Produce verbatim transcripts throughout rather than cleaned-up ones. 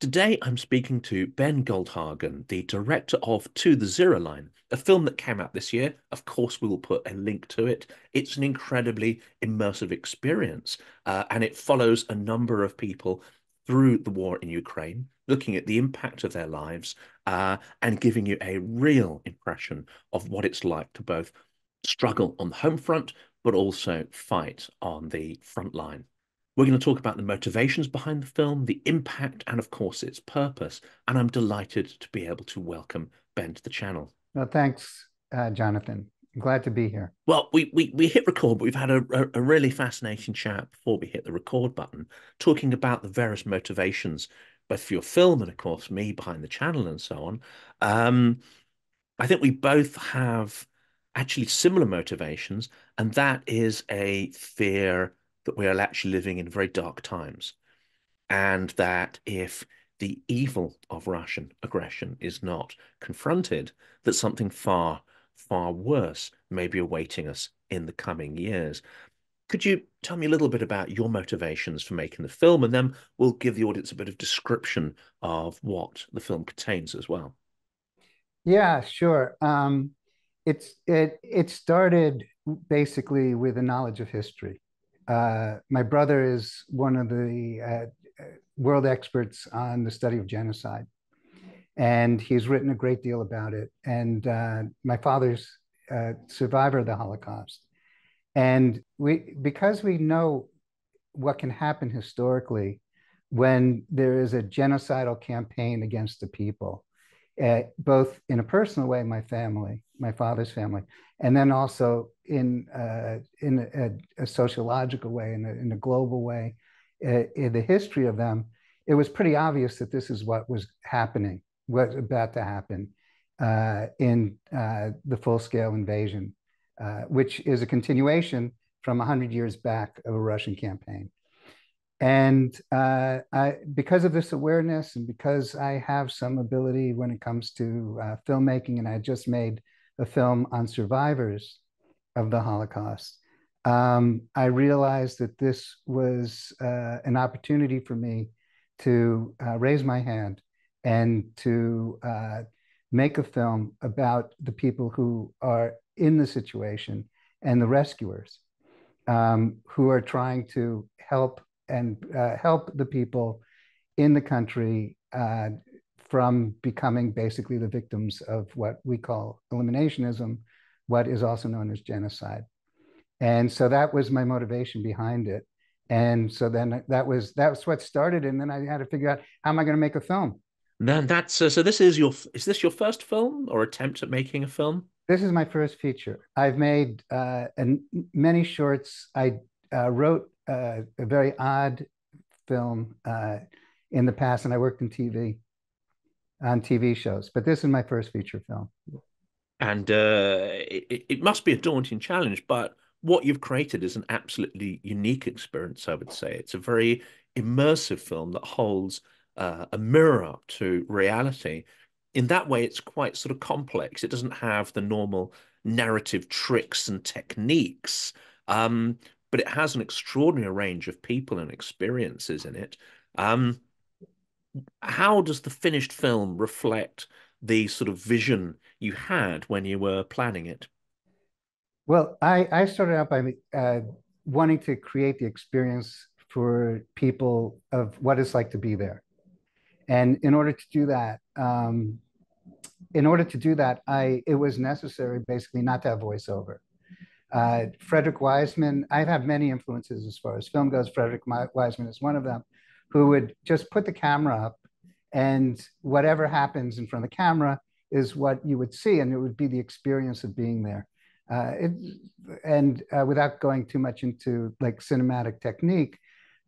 Today, I'm speaking to Ben Goldhagen, the director of To the Zero Line, a film that came out this year. Of course, we will put a link to it. It's an incredibly immersive experience, uh, and it follows a number of people through the war in Ukraine, looking at the impact of their lives uh, and giving you a real impression of what it's like to both struggle on the home front, but also fight on the front line. We're going to talk about the motivations behind the film, the impact, and of course, its purpose. And I'm delighted to be able to welcome Ben to the channel. Well, thanks, uh, Jonathan. I'm glad to be here. Well, we we, we hit record, but we've had a, a really fascinating chat before we hit the record button, talking about the various motivations, both for your film and, of course, me behind the channel and so on. Um, I think we both have actually similar motivations, and that is a fear that we are actually living in very dark times, and that if the evil of Russian aggression is not confronted, that something far, far worse may be awaiting us in the coming years. Could you tell me a little bit about your motivations for making the film, and then we'll give the audience a bit of description of what the film contains as well? Yeah, sure. Um, it's, it, it started basically with a knowledge of history. Uh, my brother is one of the uh, world experts on the study of genocide, and he's written a great deal about it. And uh, my father's a survivor of the Holocaust. And we, because we know what can happen historically when there is a genocidal campaign against the people, uh, both in a personal way, my family, my father's family, and then also in uh, in a, a sociological way, in a, in a global way, uh, in the history of them, it was pretty obvious that this is what was happening, what was about to happen uh, in uh, the full-scale invasion, uh, which is a continuation from one hundred years back of a Russian campaign. And uh, I, because of this awareness, and because I have some ability when it comes to uh, filmmaking, and I just made a film on survivors of the Holocaust, um, I realized that this was uh, an opportunity for me to uh, raise my hand and to uh, make a film about the people who are in the situation and the rescuers um, who are trying to help and uh, help the people in the country uh, from becoming basically the victims of what we call eliminationism, what is also known as genocide. And so that was my motivation behind it. And so then that was, that was what started. And then I had to figure out, how am I going to make a film? Then that's, uh, so this is your, is this your first film or attempt at making a film? This is my first feature. I've made uh, an, many shorts. I uh, wrote uh, a very odd film uh, in the past, and I worked in T V, on T V shows, but this is my first feature film. And uh, it, it must be a daunting challenge, but what you've created is an absolutely unique experience, I would say. It's a very immersive film that holds uh, a mirror up to reality. In that way, it's quite sort of complex. It doesn't have the normal narrative tricks and techniques, um, but it has an extraordinary range of people and experiences in it. Um, how does the finished film reflect the sort of vision you had when you were planning it? Well, I, I started out by uh, wanting to create the experience for people of what it's like to be there. And in order to do that, um, in order to do that, I, it was necessary basically not to have voiceover. Uh, Frederick Wiseman, I've had many influences as far as film goes. Frederick Wiseman is one of them, who would just put the camera up, and whatever happens in front of the camera is what you would see, and it would be the experience of being there. Uh, it, and uh, without going too much into like cinematic technique,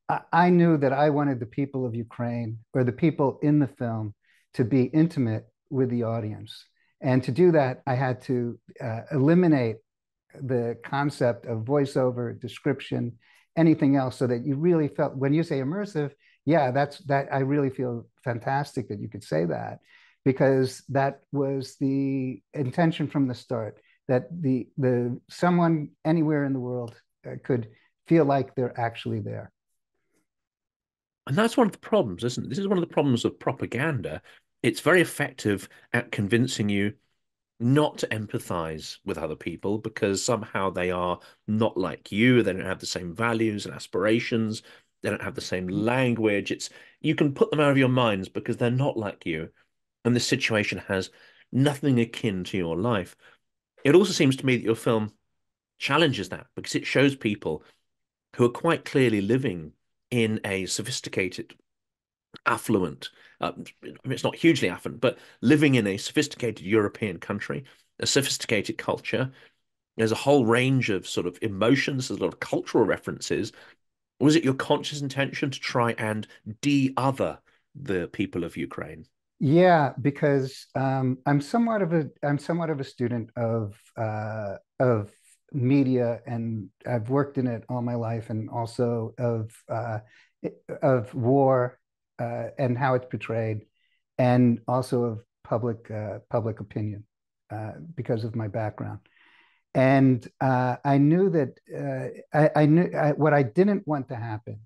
I, I knew that I wanted the people of Ukraine, or the people in the film, to be intimate with the audience. And to do that, I had to uh, eliminate the concept of voiceover, description, anything else, so that you really felt, when you say immersive, yeah, that's that. I really feel fantastic that you could say that, because that was the intention from the start, that the the someone anywhere in the world could feel like they're actually there. And that's one of the problems, isn't it? This is one of the problems of propaganda. It's very effective at convincing you not to empathize with other people because somehow they are not like you. They don't have the same values and aspirations. They don't have the same language. It's, you can put them out of your minds because they're not like you. And this situation has nothing akin to your life. It also seems to me that your film challenges that because it shows people who are quite clearly living in a sophisticated, affluent, uh, it's not hugely affluent, but living in a sophisticated European country, a sophisticated culture. There's a whole range of sort of emotions. There's a lot of cultural references. Was it your conscious intention to try and de-other the people of Ukraine? Yeah, because um, I'm somewhat of a I'm somewhat of a student of uh, of media, and I've worked in it all my life, and also of uh, of war uh, and how it's portrayed, and also of public uh, public opinion uh, because of my background. And uh, I knew that uh, I, I knew I, what I didn't want to happen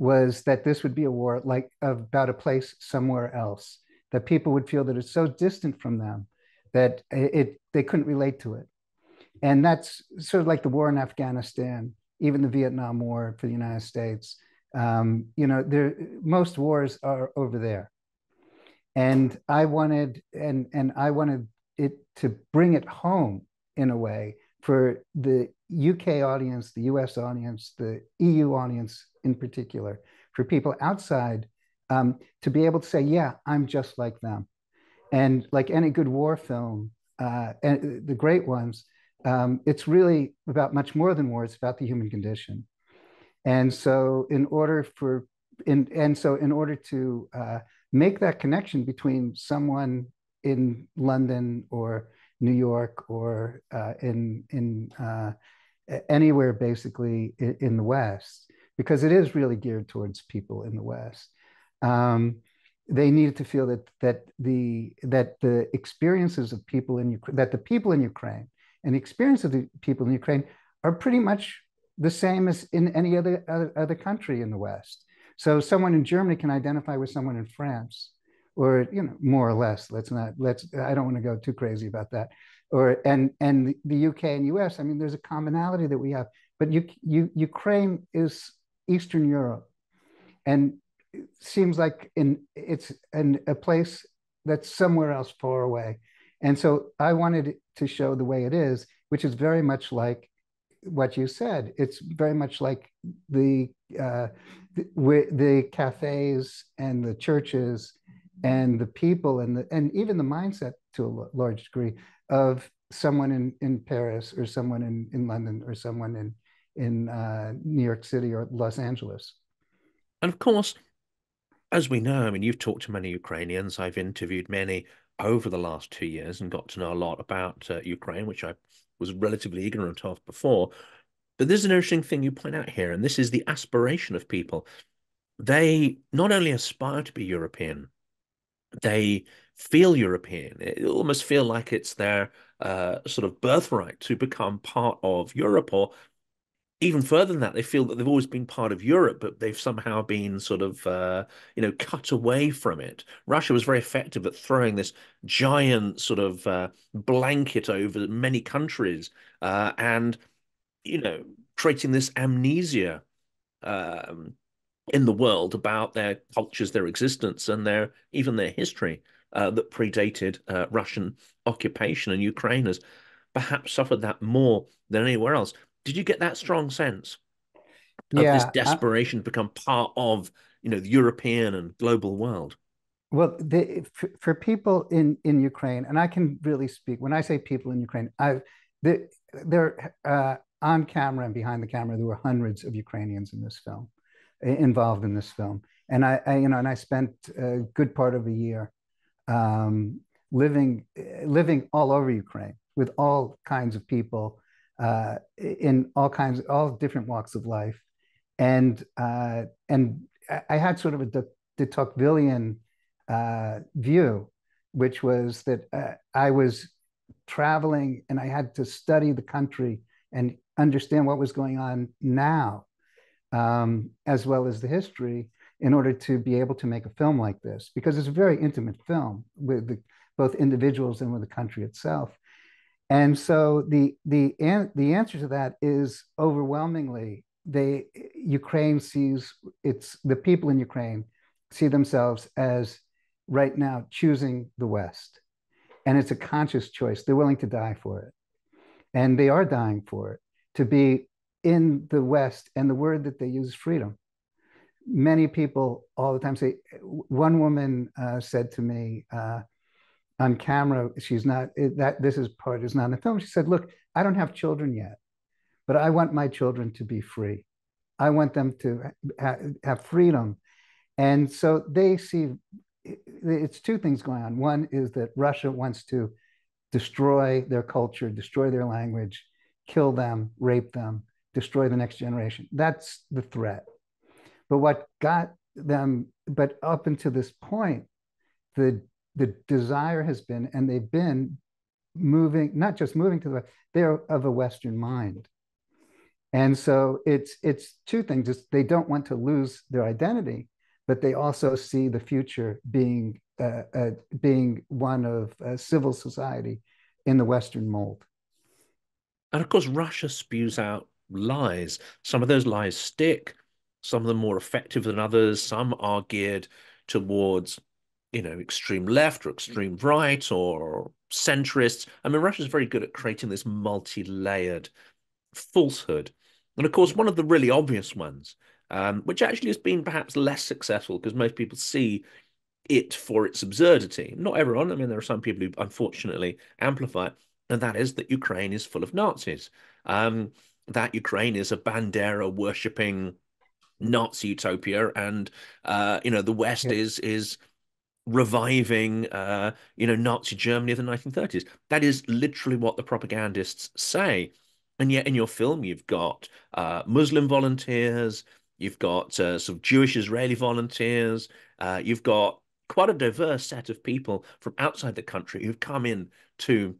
was that this would be a war like about a place somewhere else, that people would feel that it's so distant from them that it, it they couldn't relate to it. And that's sort of like the war in Afghanistan, even the Vietnam War for the United States. Um, you know, there, most wars are over there. And I wanted, and, and I wanted it to bring it home in a way for the U K audience, the U S audience, the E U audience in particular, for people outside Um, to be able to say, yeah, I'm just like them. And like any good war film, uh, and the great ones, um, it's really about much more than war. It's about the human condition. And so in order for, in, and so in order to uh, make that connection between someone in London or New York or uh, in, in uh, anywhere basically in, in the West, because it is really geared towards people in the West, Um, they needed to feel that that the that the experiences of people in Ukraine, that the people in Ukraine and the experience of the people in Ukraine are pretty much the same as in any other, other other country in the West. So someone in Germany can identify with someone in France, or you know, more or less. Let's not let's. I don't want to go too crazy about that. Or and and the U K and U S. I mean, there's a commonality that we have, but you, you, Ukraine is Eastern Europe, and it seems like in it's in a place that's somewhere else far away. And so I wanted to show the way it is, which is very much like what you said. It's very much like the uh, the, the cafes and the churches and the people and the, and even the mindset to a large degree of someone in, in Paris or someone in, in London or someone in, in uh, New York City or Los Angeles. And of course, as we know, I mean, you've talked to many Ukrainians. I've interviewed many over the last two years and got to know a lot about uh, Ukraine, which I was relatively ignorant of before. But there's an interesting thing you point out here, and this is the aspiration of people. They not only aspire to be European, they feel European. It almost feel like it's their uh, sort of birthright to become part of Europe, or even further than that, they feel that they've always been part of Europe, but they've somehow been sort of, uh, you know, cut away from it. Russia was very effective at throwing this giant sort of uh, blanket over many countries uh, and, you know, creating this amnesia um, in the world about their cultures, their existence, and their even their history uh, that predated uh, Russian occupation. And Ukraine has perhaps suffered that more than anywhere else. Did you get that strong sense of yeah, this desperation I, to become part of, you know, the European and global world? Well, the, for, for people in, in Ukraine, and I can really speak, when I say people in Ukraine, I, the, they're uh, on camera and behind the camera, there were hundreds of Ukrainians in this film, involved in this film. And I, I you know, and I spent a good part of a year um, living, living all over Ukraine with all kinds of people, Uh, in all kinds, all different walks of life, and uh, and I had sort of a de, de Tocquevillian uh, view, which was that uh, I was traveling and I had to study the country and understand what was going on now, um, as well as the history, in order to be able to make a film like this, because it's a very intimate film with the, both individuals and with the country itself. And so the, the, an, the answer to that is overwhelmingly, they, Ukraine sees it's the people in Ukraine see themselves as right now choosing the West. And it's a conscious choice. They're willing to die for it. And they are dying for it, to be in the West. And the word that they use is freedom. Many people all the time say, one woman uh, said to me uh, on camera, she's not, that this is part, is not in the film. She said, look, I don't have children yet, but I want my children to be free. I want them to ha have freedom. And so they see, it's two things going on. One is that Russia wants to destroy their culture, destroy their language, kill them, rape them, destroy the next generation. That's the threat. But what got them, but up until this point, the, the desire has been, and they've been moving, not just moving to the West, they're of a Western mind. And so it's, it's two things. It's, they don't want to lose their identity, but they also see the future being uh, uh, being one of uh, civil society in the Western mold. And of course, Russia spews out lies. Some of those lies stick, some of them more effective than others. Some are geared towards, you know, extreme left or extreme right or centrists. I mean, Russia's very good at creating this multi-layered falsehood. And of course, one of the really obvious ones, Um, which actually has been perhaps less successful because most people see it for its absurdity. Not everyone. I mean, there are some people who unfortunately amplify it, and that is that Ukraine is full of Nazis, um, that Ukraine is a Bandera-worshipping Nazi utopia, and, uh, you know, the West yeah. is is reviving, uh, you know, Nazi Germany of the nineteen thirties. That is literally what the propagandists say. And yet in your film, you've got uh, Muslim volunteers, you've got uh, sort of Jewish Israeli volunteers. Uh, you've got quite a diverse set of people from outside the country who've come in to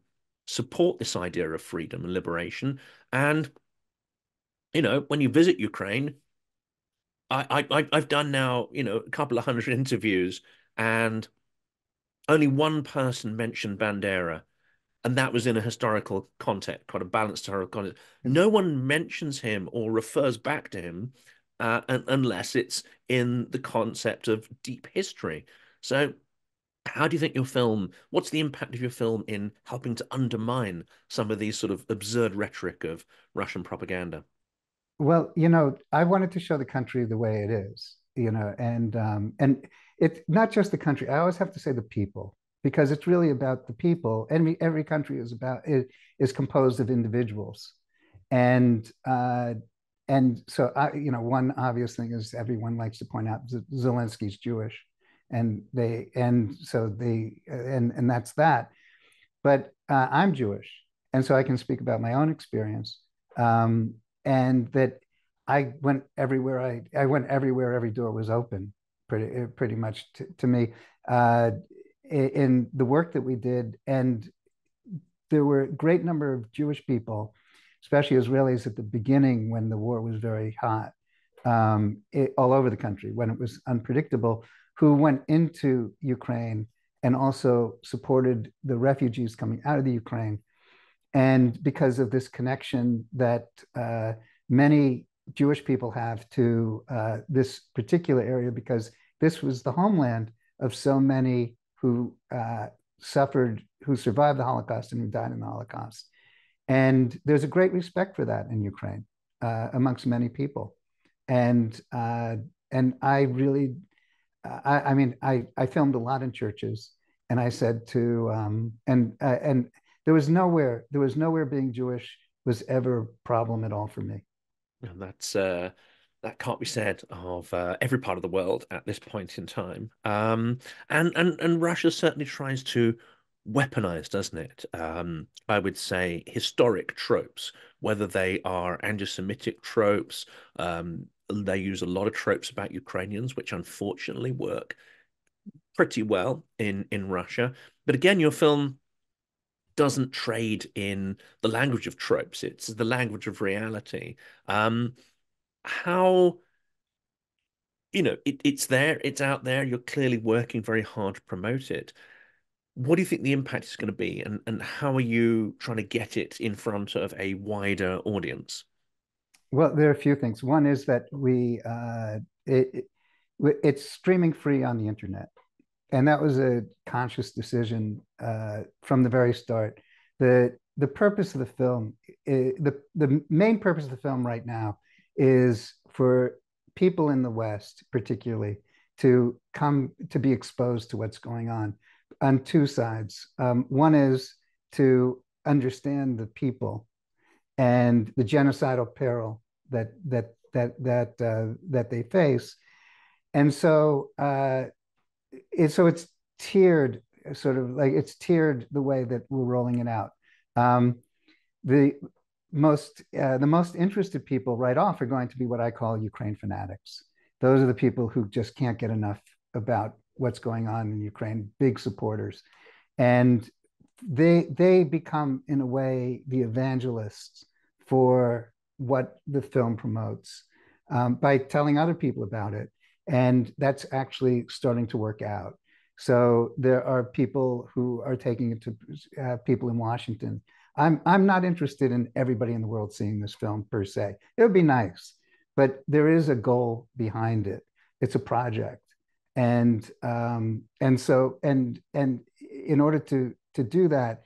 support this idea of freedom and liberation. And, you know, when you visit Ukraine, I, I, I've done now, you know, a couple of hundred interviews, and only one person mentioned Bandera. And that was in a historical context, quite a balanced historical context. No one mentions him or refers back to him. Uh, and, unless it's in the concept of deep history. So how do you think your film, what's the impact of your film in helping to undermine some of these sort of absurd rhetoric of Russian propaganda? Well, you know, I wanted to show the country the way it is, you know, and um, and it's not just the country. I always have to say the people, because it's really about the people. Every, every country is about, it is composed of individuals. And uh And so, I, you know, one obvious thing is everyone likes to point out Zelensky's Jewish, and they, and so they, and and that's that. But uh, I'm Jewish, and so I can speak about my own experience, um, and that I went everywhere. I I went everywhere. Every door was open, pretty pretty much to, to me, uh, in the work that we did, and there were a great number of Jewish people, especially Israelis at the beginning when the war was very hot, um, it, all over the country, when it was unpredictable, who went into Ukraine and also supported the refugees coming out of the Ukraine. And because of this connection that uh, many Jewish people have to uh, this particular area, because this was the homeland of so many who uh, suffered, who survived the Holocaust and who died in the Holocaust. And there's a great respect for that in Ukraine uh, amongst many people. And uh, and I really, uh, I, I mean, I, I filmed a lot in churches, and I said to, um, and uh, and there was nowhere, there was nowhere being Jewish was ever a problem at all for me. And that's, uh, that can't be said of uh, every part of the world at this point in time. Um, and, and, and Russia certainly tries to weaponized, doesn't it? Um, I would say historic tropes, whether they are anti-Semitic tropes. Um, they use a lot of tropes about Ukrainians, which unfortunately work pretty well in, in Russia. But again, your film doesn't trade in the language of tropes. It's the language of reality. Um, how you know, it, it's there, it's out there. You're clearly working very hard to promote it. What do you think the impact is going to be, and, and how are you trying to get it in front of a wider audience? Well, there are a few things. One is that we uh, it, it, it's streaming free on the internet. And that was a conscious decision uh, from the very start. The, the purpose of the film, is, the, the main purpose of the film right now is for people in the West, particularly, to come to be exposed to what's going on on two sides. Um, one is to understand the people and the genocidal peril that that that that uh, that they face, and so uh, it, so it's tiered, sort of like it's tiered the way that we're rolling it out. Um, the most uh, the most interested people right off are going to be what I call Ukraine fanatics. Those are the people who just can't get enough about what's going on in Ukraine, big supporters, and they they become in a way the evangelists for what the film promotes um, by telling other people about it, and that's actually starting to work out. So there are people who are taking it to uh, people in Washington. I'm I'm not interested in everybody in the world seeing this film per se. It would be nice, but there is a goal behind it. It's a project, and um, and so and and in order to to do that,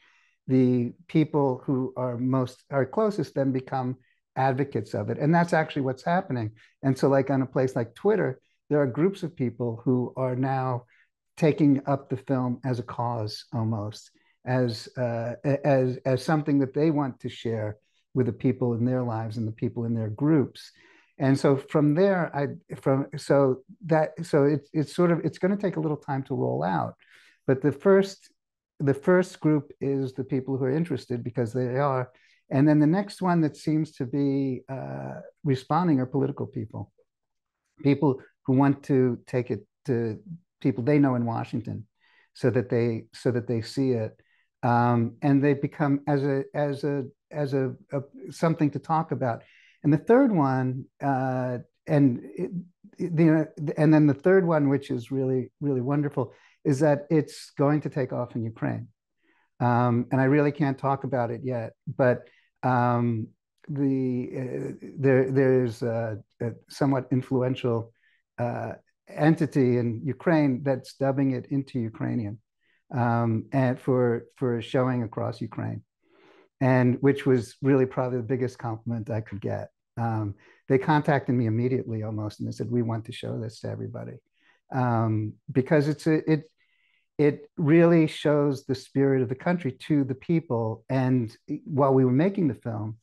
the people who are most are closest then become advocates of it, and that's actually what's happening. And so, like on a place like Twitter, there are groups of people who are now taking up the film as a cause, almost as uh, as as something that they want to share with the people in their lives and the people in their groups. And so from there, I from so that so it's it's sort of it's going to take a little time to roll out, but the first. The first group is the people who are interested because they are. And then the next one that seems to be uh, responding are political people, people who want to take it to people they know in Washington so that they so that they see it. Um, and they become as a as a as a, a something to talk about. And the third one uh, and it, the, and then the third one, which is really, really wonderful, is that it's going to take off in Ukraine. Um, and I really can't talk about it yet, but um, the uh, there there's a, a somewhat influential uh, entity in Ukraine that's dubbing it into Ukrainian um, and for, for showing across Ukraine, and which was really probably the biggest compliment I could get. Um, they contacted me immediately almost, and they said, we want to show this to everybody. Um, because it's a, it it really shows the spirit of the country to the people. And while we were making the film,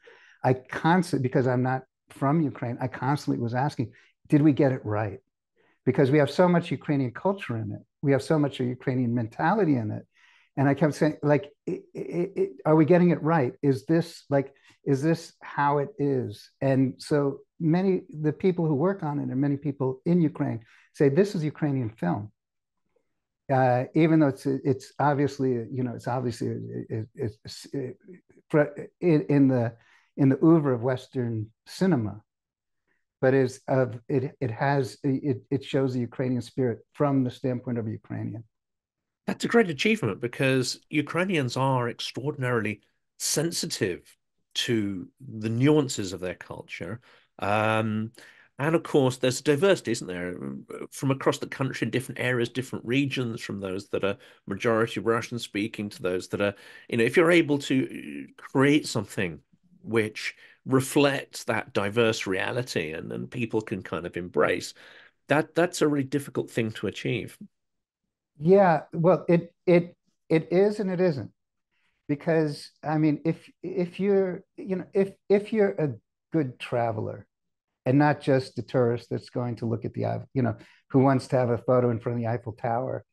I constantly, because I'm not from Ukraine, I constantly was asking, did we get it right? Because we have so much Ukrainian culture in it. We have so much Ukrainian mentality in it. And I kept saying, like, it, it, it, are we getting it right? Is this like, is this how it is? And so many, the people who work on it and many people in Ukraine say, this is Ukrainian film. Uh, even though it's, it's obviously, you know, it's obviously it, it, it, it, in the, in the oeuvre of Western cinema, but it's of, it, it has, it, it shows the Ukrainian spirit from the standpoint of a Ukrainian. That's a great achievement, because Ukrainians are extraordinarily sensitive to the nuances of their culture. Um, and of course, there's a diversity, isn't there, from across the country in different areas, different regions, from those that are majority Russian speaking to those that are, you know, if you're able to create something which reflects that diverse reality and then people can kind of embrace, that that's a really difficult thing to achieve. Yeah, well, it it it is and it isn't, because I mean, if if you're you know if if you're a good traveler, and not just a tourist that's going to look at the you know who wants to have a photo in front of the Eiffel Tower,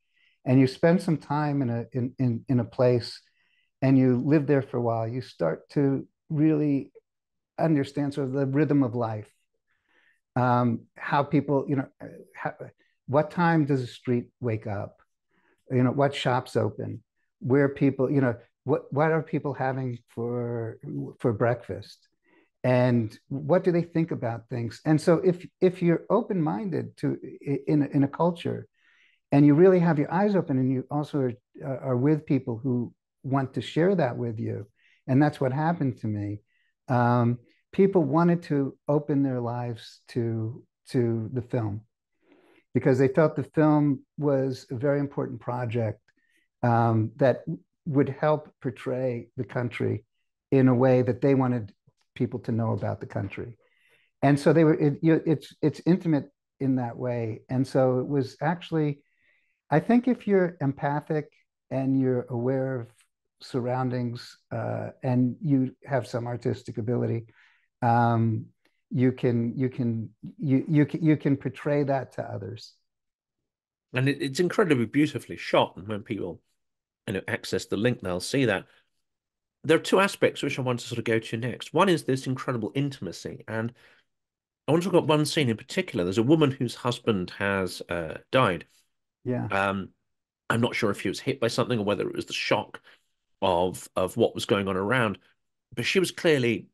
and you spend some time in a in in, in a place, and you live there for a while, you start to really understand sort of the rhythm of life, um, how people you know how, what time does a street wake up. You know, what shops open, where people, you know, what, what are people having for, for breakfast? and what do they think about things? And so if if you're open-minded to in, in a culture, and you really have your eyes open, and you also are, uh, are with people who want to share that with you, and that's what happened to me. Um, people wanted to open their lives to, to the film, because they felt the film was a very important project um, that would help portray the country in a way that they wanted people to know about the country. And so they were, it, you know, it's, it's intimate in that way. And so it was actually, I think if you're empathic and you're aware of surroundings uh, and you have some artistic ability, um, you can you can you you can, you can portray that to others. And it, it's incredibly beautifully shot. And when people, you know, access the link, they'll see that. There are two aspects which I want to sort of go to next. One is this incredible intimacy, and I want to talk about one scene in particular. There's a woman whose husband has uh, died. Yeah. Um, I'm not sure if he was hit by something or whether it was the shock of of what was going on around, but she was clearly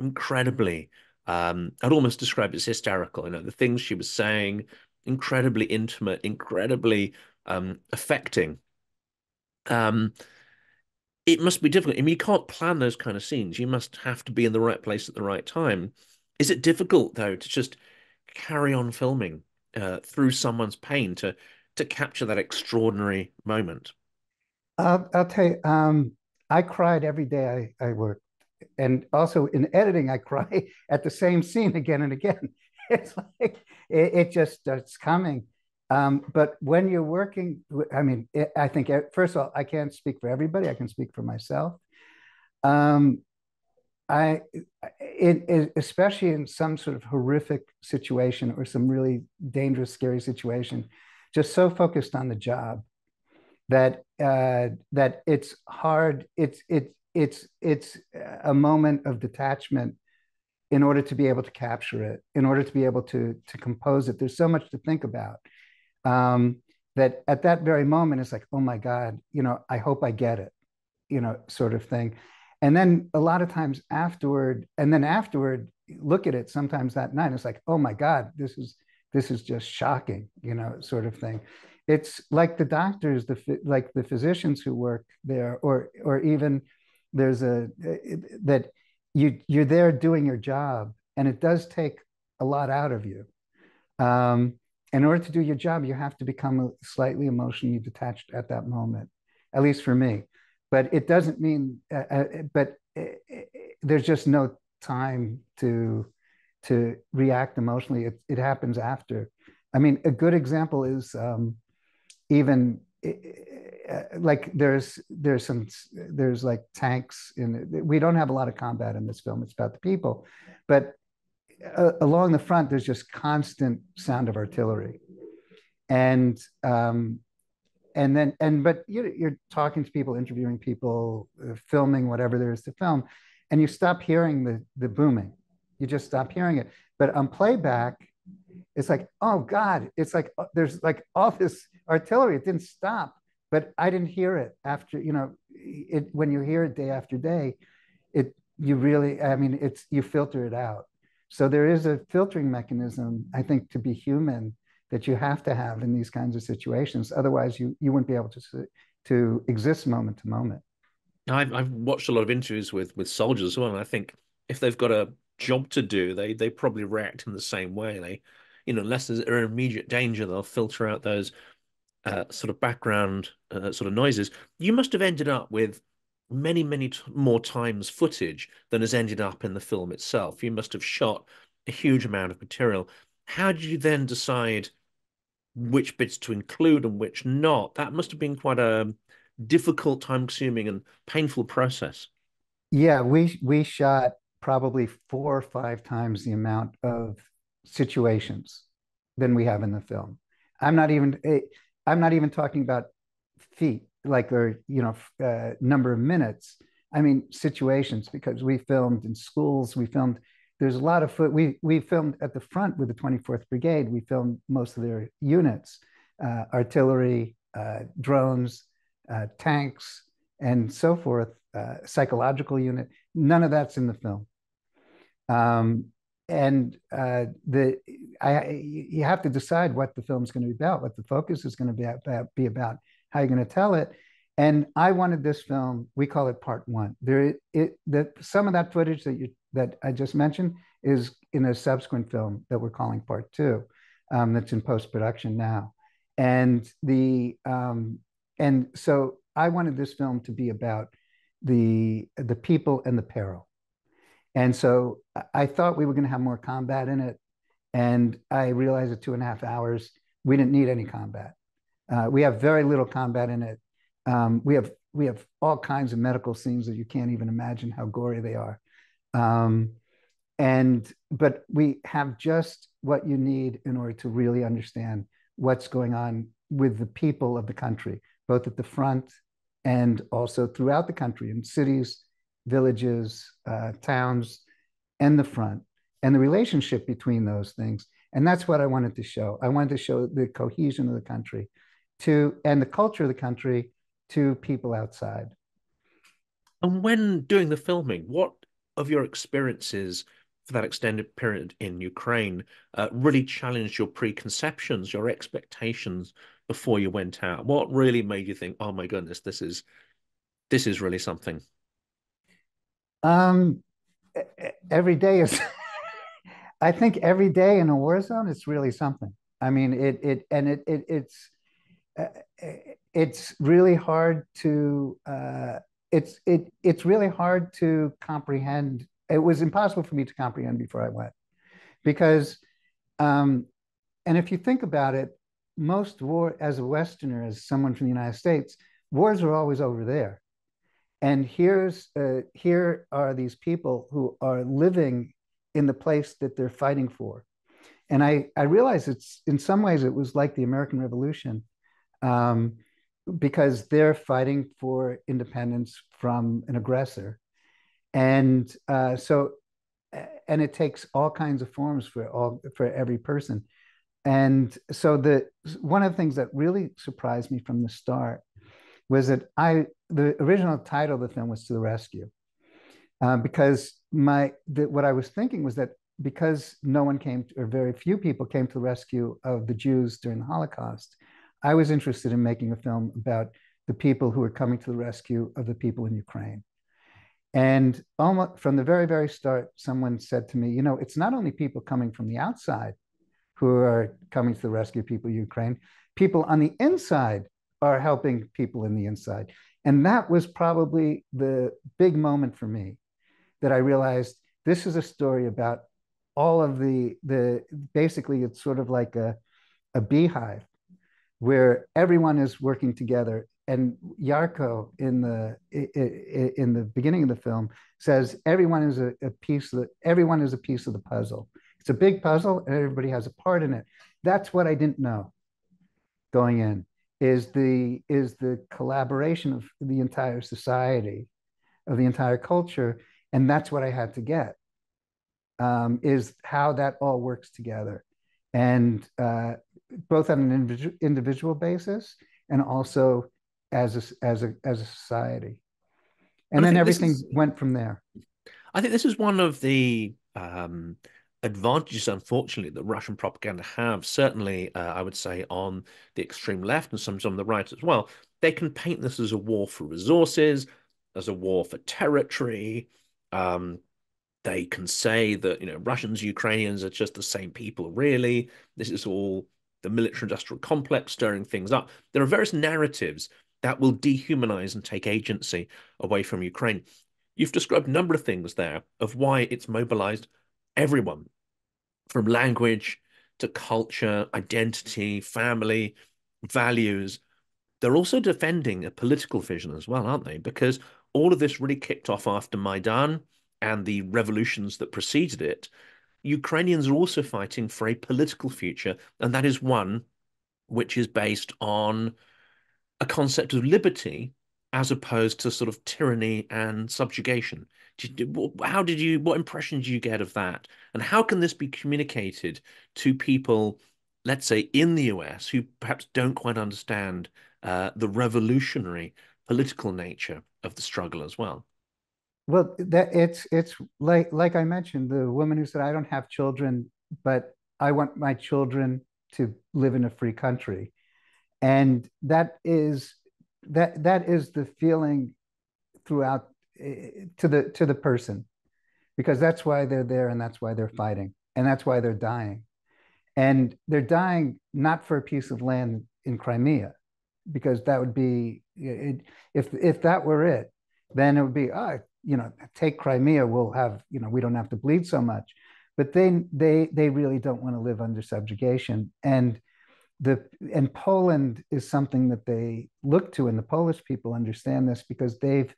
incredibly, um, I'd almost describe it as hysterical. You know, the things she was saying, incredibly intimate, incredibly um, affecting. Um, it must be difficult. I mean, you can't plan those kind of scenes. You must have to be in the right place at the right time. Is it difficult, though, to just carry on filming uh, through someone's pain to to capture that extraordinary moment? I'll, I'll tell you, um, I cried every day I, I worked. And also in editing, I cry at the same scene again and again. It's like, it, it just starts coming. Um, but when you're working, I mean, it, I think, first of all, I can't speak for everybody. I can speak for myself. Um, I, it, it, especially in some sort of horrific situation or some really dangerous, scary situation, just so focused on the job that uh, that it's hard. It's it it's it's a moment of detachment in order to be able to capture it, in order to be able to to compose it. There's so much to think about um, that at that very moment it's like, oh my God, you know, I hope I get it, you know, sort of thing. And then a lot of times afterward, and then afterward, look at it sometimes that night, it's like, oh my God, this is, this is just shocking, you know, sort of thing. It's like the doctors, the like the physicians who work there, or or even there's a, that you, you're there doing your job, and it does take a lot out of you. Um, in order to do your job, you have to become slightly emotionally detached at that moment, at least for me. But it doesn't mean, uh, uh, but uh, there's just no time to to react emotionally. It, it happens after. I mean, a good example is um, even uh, like there's there's some there's like tanks in. We don't have a lot of combat in this film. It's about the people, but uh, along the front there's just constant sound of artillery, and. Um, And then, and but you're, you're talking to people, interviewing people, uh, filming whatever there is to film, and you stop hearing the the booming. You just stop hearing it. But on playback, it's like, oh God, it's like uh, there's like all this artillery. It didn't stop, but I didn't hear it after. You know, it when you hear it day after day, it you really, I mean, it's you filter it out. So there is a filtering mechanism, I think, to be human, that you have to have in these kinds of situations. Otherwise, you, you wouldn't be able to, to exist moment to moment. I've, I've watched a lot of interviews with, with soldiers as well, and I think if they've got a job to do, they they probably react in the same way. They, you know, unless there's an immediate danger, they'll filter out those uh, sort of background uh, sort of noises. You must have ended up with many, many t more times footage than has ended up in the film itself. You must have shot a huge amount of material. How did you then decide which bits to include and which not? That must have been quite a difficult, time-consuming and painful process. Yeah, we we shot probably four or five times the amount of situations than we have in the film. I'm not even I'm not even talking about feet, like, or, you know, uh, number of minutes. I mean situations, because we filmed in schools, we filmed. There's a lot of foot. We, we filmed at the front with the twenty-fourth Brigade. We filmed most of their units, uh, artillery, uh, drones, uh, tanks, and so forth, uh, psychological unit. None of that's in the film. Um, and uh, the I, you have to decide what the film's going to be about, what the focus is going to be about, be about, how you're going to tell it. And I wanted this film, we call it part one. There, it, the, some of that footage that you that I just mentioned is in a subsequent film that we're calling part two, um, that's in post-production now. And the um, and so I wanted this film to be about the the people and the peril. And so I thought we were going to have more combat in it, and I realized at two and a half hours we didn't need any combat. Uh, we have very little combat in it. Um, we have we have all kinds of medical scenes that you can't even imagine how gory they are, um, and but we have just what you need in order to really understand what's going on with the people of the country, both at the front and also throughout the country in cities, villages, uh, towns, and the front, and the relationship between those things. And that's what I wanted to show. I wanted to show the cohesion of the country, to and the culture of the country. To people outside. And when doing the filming, what of your experiences for that extended period in Ukraine uh, really challenged your preconceptions, your expectations before you went out? What really made you think, "Oh my goodness, this is this is really something"? Um, every day is. I think every day in a war zone, it's really something. I mean, it it and it it it's. Uh, it's really hard to uh, it's it it's really hard to comprehend. It was impossible for me to comprehend before I went, because um, and if you think about it, most war, as a Westerner, as someone from the United States, wars are always over there, and here's uh, here are these people who are living in the place that they're fighting for, and I I realize it's in some ways it was like the American Revolution. Um, because they're fighting for independence from an aggressor. And uh, so, and it takes all kinds of forms for all, for every person. And so the, one of the things that really surprised me from the start was that I, the original title of the film was To the Rescue, uh, because my, the, what I was thinking was that because no one came, to, or very few people came to the rescue of the Jews during the Holocaust, I was interested in making a film about the people who were coming to the rescue of the people in Ukraine. And almost from the very, very start, someone said to me, you know, it's not only people coming from the outside who are coming to the rescue of people in Ukraine, people on the inside are helping people in the inside. And that was probably the big moment for me, that I realized this is a story about all of the, the basically it's sort of like a, a beehive, where everyone is working together. And Yarko, in the in the beginning of the film, says everyone is a, a piece of the, everyone is a piece of the puzzle. It's a big puzzle, and everybody has a part in it. That's what I didn't know going in, is the is the collaboration of the entire society, of the entire culture, and that's what I had to get, um, is how that all works together. And uh, both on an individual basis and also as a, as a, as a society. And, and then everything is, went from there. I think this is one of the um, advantages, unfortunately, that Russian propaganda have, certainly, uh, I would say, on the extreme left and some, some on the right as well. They can paint this as a war for resources, as a war for territory. Um, they can say that, you know, Russians, Ukrainians are just the same people, really. This is all the military-industrial complex stirring things up. There are various narratives that will dehumanize and take agency away from Ukraine. You've described a number of things there of why it's mobilized everyone, from language to culture, identity, family, values. They're also defending a political vision as well, aren't they? Because all of this really kicked off after Maidan and the revolutions that preceded it. Ukrainians are also fighting for a political future, and that is one which is based on a concept of liberty as opposed to sort of tyranny and subjugation. How did you, what impression did you get of that? And how can this be communicated to people, let's say, in the U S who perhaps don't quite understand uh, the revolutionary political nature of the struggle as well? Well, that it's it's like like I mentioned, the woman who said, I don't have children, but I want my children to live in a free country. And that is that that is the feeling throughout to the to the person, because that's why they're there, and that's why they're fighting, and that's why they're dying. And they're dying not for a piece of land in Crimea, because that would be it, if if that were it, then it would be, oh, you know, take Crimea, we'll have, you know, we don't have to bleed so much. But they they they really don't want to live under subjugation. And the and Poland is something that they look to, and the Polish people understand this, because they've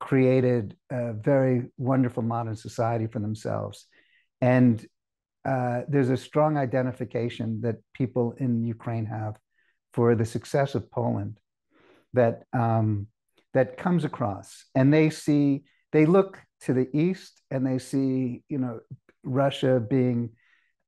created a very wonderful modern society for themselves. And uh, there's a strong identification that people in Ukraine have for the success of Poland that um, that comes across. And they see, they look to the east, and they see, you know, Russia being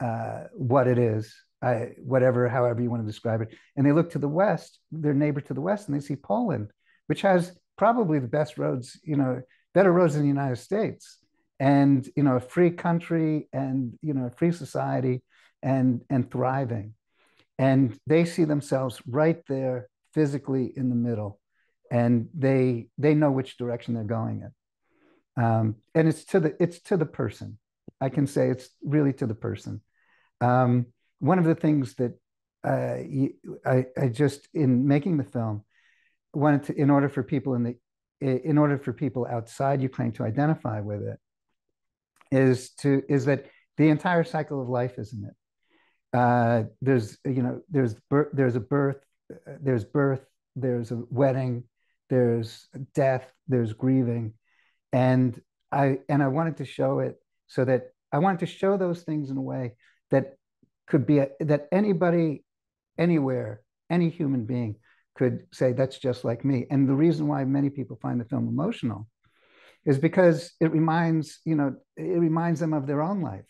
uh, what it is, I, whatever, however you want to describe it. And they look to the west, their neighbor to the west, and they see Poland, which has probably the best roads, you know, better roads in the United States, and, you know, a free country, and, you know, a free society, and, and thriving. And they see themselves right there physically in the middle, and they, they know which direction they're going in. Um, and it's to the, it's to the person. I can say it's really to the person. Um, one of the things that uh, I, I just, in making the film, wanted to, in order for people in the, in order for people outside Ukraine to identify with it, is to is that the entire cycle of life is in it. Uh, there's you know there's bir there's a birth, there's birth, there's a wedding, there's death, there's grieving, and I and I wanted to show it so that I wanted to show those things in a way that could be a, that anybody, anywhere, any human being could say, that's just like me. And the reason why many people find the film emotional is because it reminds, you know, it reminds them of their own life.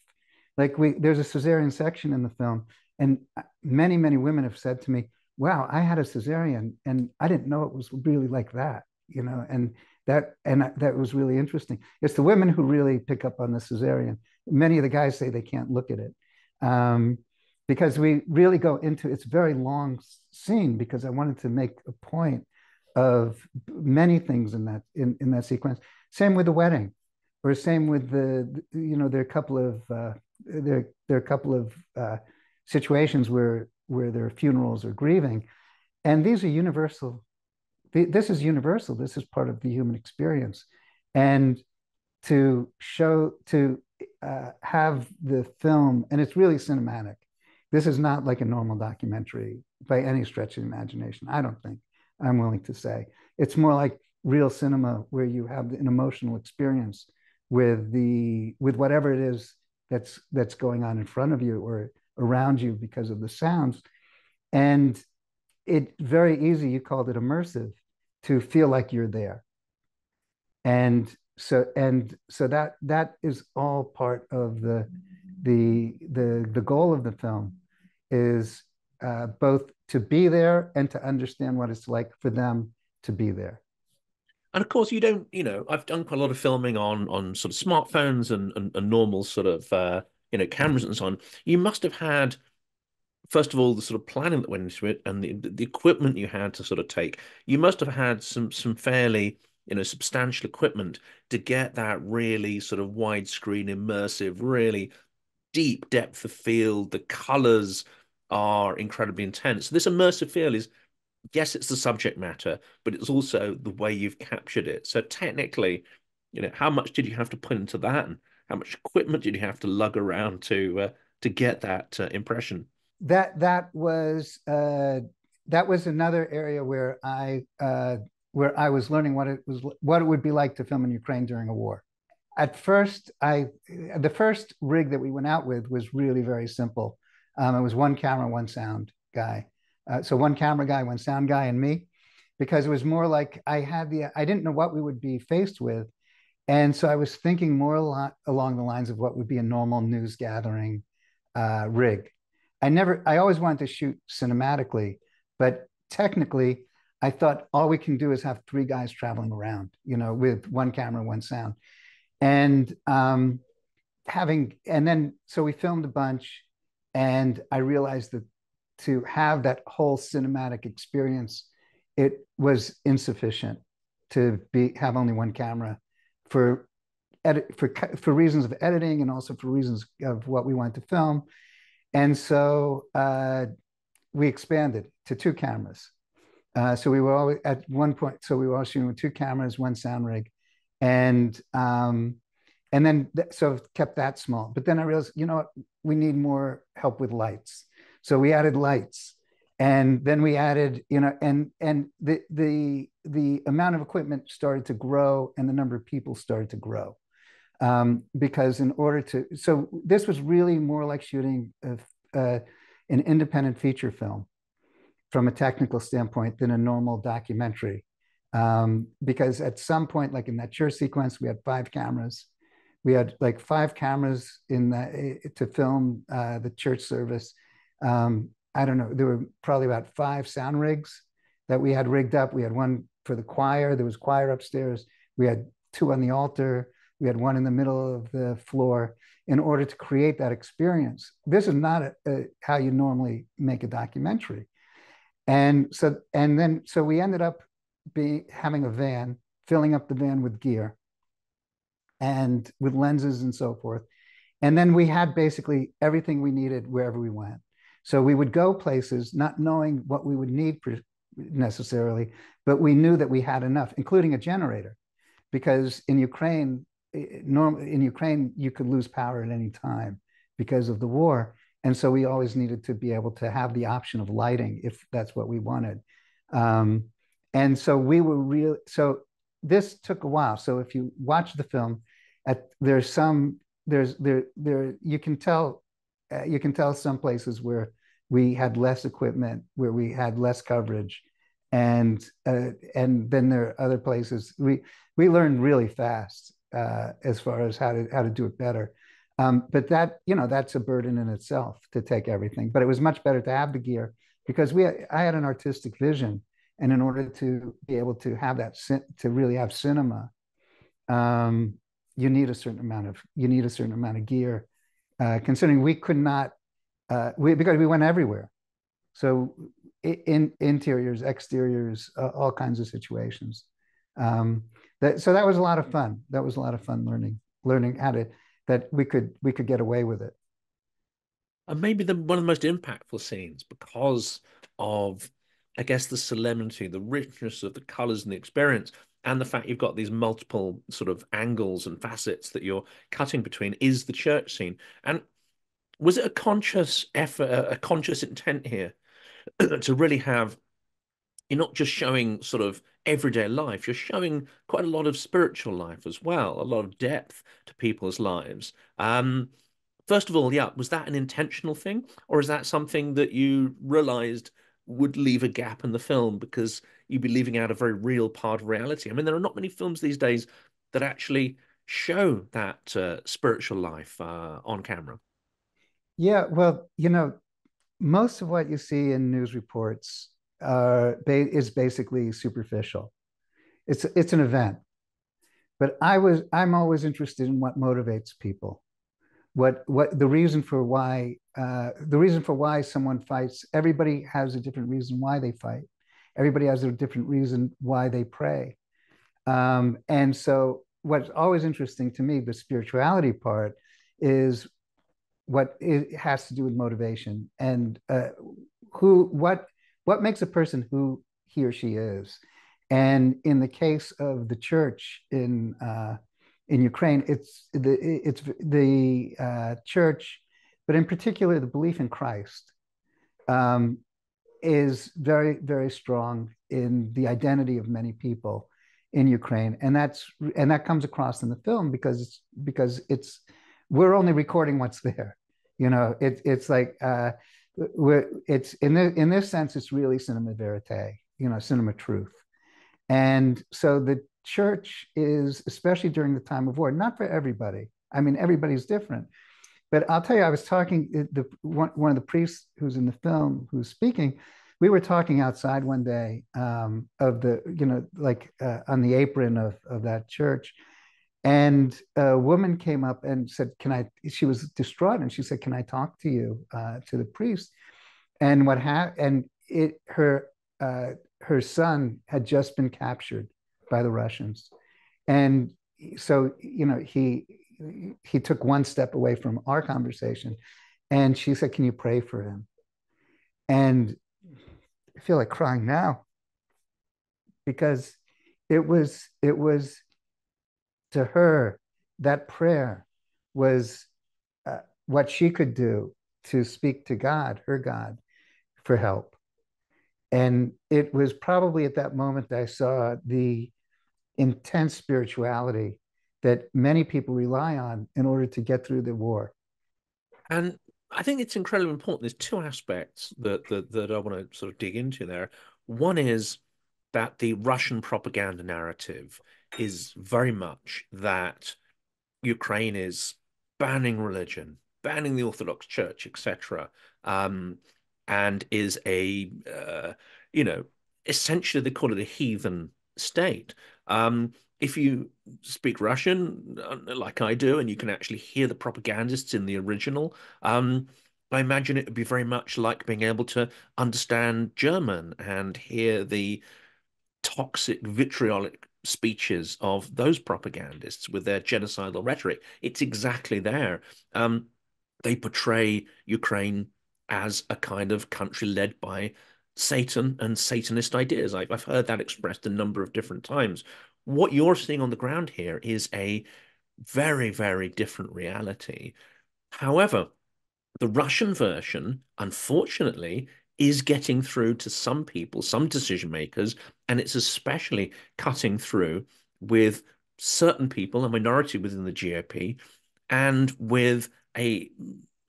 Like we, there's a cesarean section in the film, and many, many women have said to me, wow, I had a cesarean and I didn't know it was really like that, you know, and that, and that was really interesting. It's the women who really pick up on the cesarean. Many of the guys say they can't look at it. Um, Because we really go into, it's a very long scene, because I wanted to make a point of many things in that in, in that sequence. Same with the wedding, or same with the, you know, there are a couple of uh, there there are a couple of uh, situations where where there are funerals or grieving, and these are universal. This is universal. This is part of the human experience, and to show to uh, have the film, and it's really cinematic. This is not like a normal documentary by any stretch of the imagination, I don't think, I'm willing to say. It's more like real cinema, where you have an emotional experience with the with whatever it is that's that's going on in front of you or around you because of the sounds. And it's very easy, you called it immersive, to feel like you're there. And so and so that that is all part of the the the the goal of the film, is uh, both to be there and to understand what it's like for them to be there. And of course, you don't, you know, I've done quite a lot of filming on on sort of smartphones and and, and normal sort of uh, you know, cameras and so on. You must have had, first of all, the sort of planning that went into it, and the the equipment you had to sort of take. You must have had some some fairly, you know, substantial equipment to get that really sort of widescreen, immersive, really deep depth of field. The colors are incredibly intense. This immersive feel is, yes, it's the subject matter, but it's also the way you've captured it. So technically, you know, how much did you have to put into that, and how much equipment did you have to lug around to uh, to get that uh, impression? That that was uh, that was another area where I uh, where I was learning what it was what it would be like to film in Ukraine during a war. At first, I, the first rig that we went out with was really very simple. Um, it was one camera, one sound guy. Uh, so one camera guy, one sound guy, and me, because it was more like I had the, I didn't know what we would be faced with. And so I was thinking more a lot along the lines of what would be a normal news gathering uh, rig. I never, I always wanted to shoot cinematically, but technically I thought all we can do is have three guys traveling around, you know, with one camera, one sound. And um, having, and then, so we filmed a bunch, and I realized that to have that whole cinematic experience, it was insufficient to be, have only one camera for, edit, for, for reasons of editing and also for reasons of what we wanted to film. And so uh, we expanded to two cameras. Uh, so we were always, at one point, so we were all shooting with two cameras, one sound rig, and um, and then so kept that small. But then I realized, you know what, we need more help with lights. So we added lights, and then we added, you know, and and the the the amount of equipment started to grow, and the number of people started to grow, um, because in order to, so this was really more like shooting a, uh, an independent feature film from a technical standpoint than a normal documentary. Um, because at some point, like in that church sequence, we had five cameras. We had like five cameras in the, to film uh, the church service. Um, I don't know, there were probably about five sound rigs that we had rigged up. We had one for the choir, there was choir upstairs. We had two on the altar. We had one in the middle of the floor in order to create that experience. This is not a, a, how you normally make a documentary. And so, and then, so we ended up be having a van, filling up the van with gear and with lenses and so forth. And then we had basically everything we needed wherever we went. So we would go places not knowing what we would need necessarily, but we knew that we had enough, including a generator, because in Ukraine, in Ukraine, you could lose power at any time because of the war. And so we always needed to be able to have the option of lighting if that's what we wanted. Um, and so we were really, so this took a while. So if you watch the film, at, there's some, there's, there, there, you can tell, uh, you can tell some places where we had less equipment, where we had less coverage. And, uh, and then there are other places, we, we learned really fast uh, as far as how to, how to do it better. Um, but that, you know, that's a burden in itself to take everything. But it was much better to have the gear because we, I had an artistic vision, and in order to be able to have that, to really have cinema, um, you need a certain amount of, you need a certain amount of gear. Uh, considering we could not, uh, we because we went everywhere, so in interiors, exteriors, uh, all kinds of situations. Um, that, so that was a lot of fun. That was a lot of fun learning, learning how to. That we could we could get away with it, and maybe the, one of the most impactful scenes because of, I guess, the solemnity, the richness of the colors and the experience, and the fact you've got these multiple sort of angles and facets that you're cutting between is the church scene. And was it a conscious effort, a conscious intent here, to really have? You're not just showing sort of everyday life, you're showing quite a lot of spiritual life as well, a lot of depth to people's lives. Um, first of all, yeah, was that an intentional thing? Or is that something that you realized would leave a gap in the film because you'd be leaving out a very real part of reality? I mean, there are not many films these days that actually show that uh, spiritual life uh, on camera. Yeah, well, you know, most of what you see in news reports Uh, is basically superficial. It's it's an event, but I was I'm always interested in what motivates people, what what the reason for why uh, the reason for why someone fights. Everybody has a different reason why they fight. Everybody has a different reason why they pray, um, and so what's always interesting to me, the spirituality part, is what it has to do with motivation and uh, who what. What makes a person who he or she is? And in the case of the church in uh, in Ukraine, it's the it's the uh, church, but in particular the belief in Christ um, is very very strong in the identity of many people in Ukraine, and that's and that comes across in the film because it's, because it's we're only recording what's there, you know. It, it's like. Uh, We're, it's in the, in this sense, it's really cinema verite, you know, cinema truth. And so the church is, especially during the time of war, not for everybody. I mean, everybody's different. But I'll tell you, I was talking, the one, one of the priests who's in the film, who's speaking, we were talking outside one day um, of the, you know, like uh, on the apron of, of that church. And a woman came up and said, can I, she was distraught. And she said, can I talk to you, uh, to the priest? And what happened, and it, her, uh, her son had just been captured by the Russians. And so, you know, he, he took one step away from our conversation, and she said, can you pray for him? And I feel like crying now, because it was, it was, to her, that prayer was uh, what she could do to speak to God, her God, for help. And it was probably at that moment that I saw the intense spirituality that many people rely on in order to get through the war. And I think it's incredibly important. There's two aspects that, that, that I want to sort of dig into there. One is that the Russian propaganda narrative is very much that Ukraine is banning religion, banning the Orthodox Church, et cetera, um, and is a, uh, you know, essentially they call it a heathen state. Um, if you speak Russian, like I do, and you can actually hear the propagandists in the original, um, I imagine it would be very much like being able to understand German and hear the toxic, vitriolic speeches of those propagandists with their genocidal rhetoric. It's exactly there. Um, they portray Ukraine as a kind of country led by Satan and Satanist ideas. I've, I've heard that expressed a number of different times. What you're seeing on the ground here is a very, very different reality. However, the Russian version, unfortunately, is getting through to some people, some decision makers, and it's especially cutting through with certain people, a minority within the G O P, and with a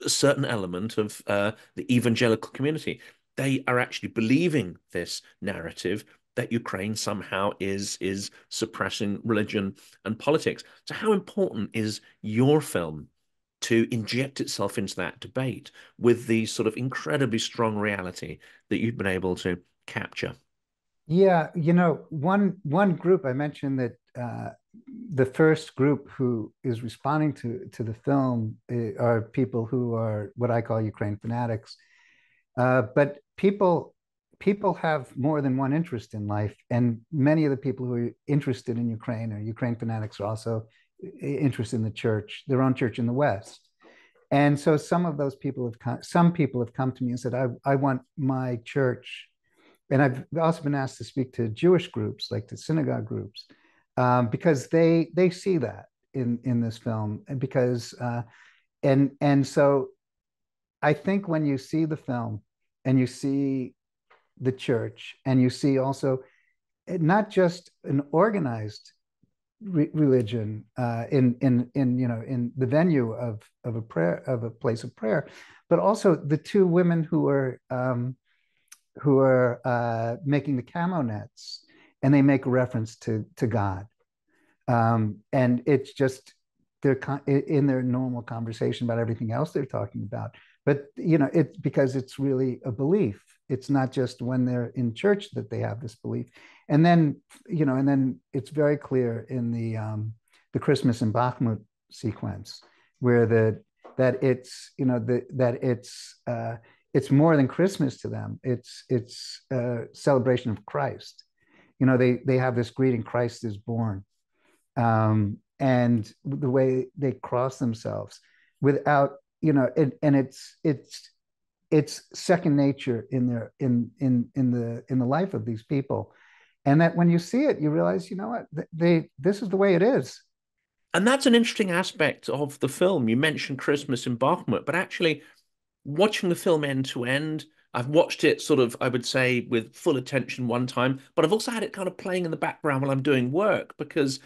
certain element of uh, the evangelical community. They are actually believing this narrative that Ukraine somehow is, is suppressing religion and politics. So how important is your film to inject itself into that debate with the sort of incredibly strong reality that you've been able to capture? Yeah, you know, one one group I mentioned that uh, the first group who is responding to to the film are people who are what I call Ukraine fanatics. Uh, but people people have more than one interest in life, and many of the people who are interested in Ukraine or Ukraine fanatics are also interest in the church, their own church in the West. And so some of those people have come, some people have come to me and said, I, I want my church. And I've also been asked to speak to Jewish groups, like the synagogue groups, um, because they they see that in, in this film. And because, uh, and, and so I think when you see the film and you see the church and you see also not just an organized religion uh, in in in you know in the venue of of a prayer of a place of prayer, but also the two women who are um, who are uh, making the camo nets, and they make a reference to to God, um, and it's just they're con in their normal conversation about everything else they're talking about. But you know it's because it's really a belief. It's not just when they're in church that they have this belief. And then, you know, and then it's very clear in the um, the Christmas in Bakhmut sequence, where the that it's you know the, that it's uh, it's more than Christmas to them. It's it's a celebration of Christ. You know, they they have this greeting, Christ is born, um, and the way they cross themselves without you know, it, and it's it's it's second nature in their in in in the in the life of these people. And that when you see it, you realize, you know what, they, this is the way it is. And that's an interesting aspect of the film. You mentioned Christmas in Bakhmut, but actually watching the film end to end, I've watched it sort of, I would say, with full attention one time, but I've also had it kind of playing in the background while I'm doing work, because